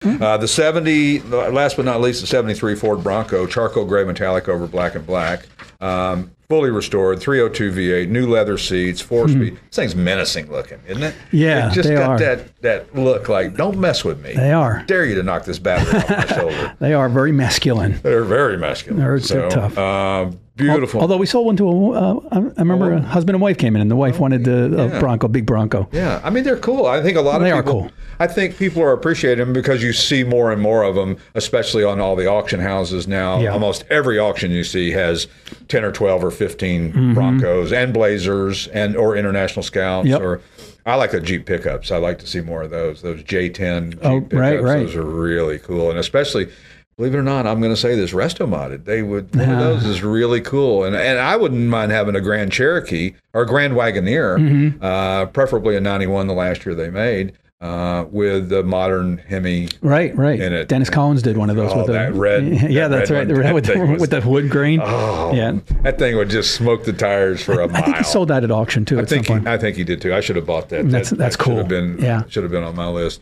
The 70, last but not least, the 73 Ford Bronco, charcoal gray metallic over black and black, fully restored, 302 V8, new leather seats, 4-speed. This thing's menacing looking, isn't it? Yeah, it just they got that look like, don't mess with me. They are. I dare you to knock this battery off my shoulder. They are very masculine. They're very masculine. They're so tough. Beautiful. Although we sold one to I remember a husband and wife came in, and the wife wanted a Bronco, big Bronco. Yeah, I mean, they're cool. I think a lot of people. They are cool. I think people are appreciating them because you see more and more of them, especially on all the auction houses now. Yeah. Almost every auction you see has 10 or 12 or 15 Broncos and Blazers or International Scouts. Yep. Or I like the Jeep pickups. I like to see more of those. Those J10 Jeep pickups. Right. Those are really cool, and especially. Believe it or not, I'm going to say this, resto modded. One of those is really cool. And I wouldn't mind having a Grand Cherokee or a Grand Wagoneer, preferably a 91 the last year they made, with the modern Hemi in it. Dennis Collins did one of those. That red. Yeah, that's right. The red with the wood grain. Oh, yeah. That thing would just smoke the tires for a mile. I think he sold that at auction, too. I think he did, too. I should have bought that. That's cool. Should have been on my list.